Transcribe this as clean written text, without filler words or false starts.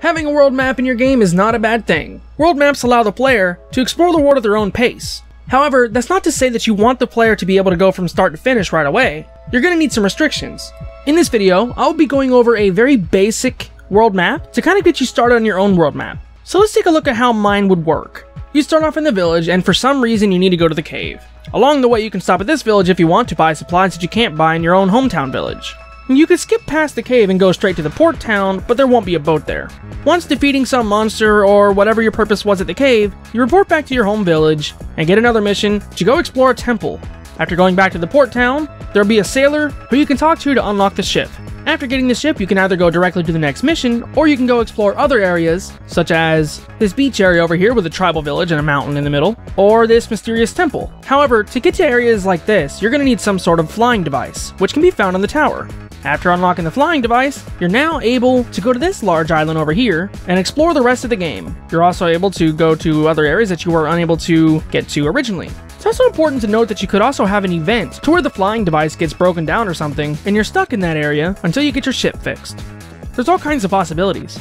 Having a world map in your game is not a bad thing. World maps allow the player to explore the world at their own pace. However, that's not to say that you want the player to be able to go from start to finish right away. You're going to need some restrictions. In this video, I'll be going over a very basic world map to kind of get you started on your own world map. So let's take a look at how mine would work. You start off in the village, and for some reason you need to go to the cave. Along the way, you can stop at this village if you want to buy supplies that you can't buy in your own hometown village. You could skip past the cave and go straight to the port town, but there won't be a boat there. Once defeating some monster or whatever your purpose was at the cave, you report back to your home village and get another mission to go explore a temple. After going back to the port town, there'll be a sailor who you can talk to unlock the ship. After getting the ship, you can either go directly to the next mission, or you can go explore other areas, such as this beach area over here with a tribal village and a mountain in the middle, or this mysterious temple. However, to get to areas like this, you're going to need some sort of flying device, which can be found on the tower. After unlocking the flying device, you're now able to go to this large island over here and explore the rest of the game. You're also able to go to other areas that you were unable to get to originally. It's also important to note that you could also have an event to where the flying device gets broken down or something, and you're stuck in that area until you get your ship fixed. There's all kinds of possibilities.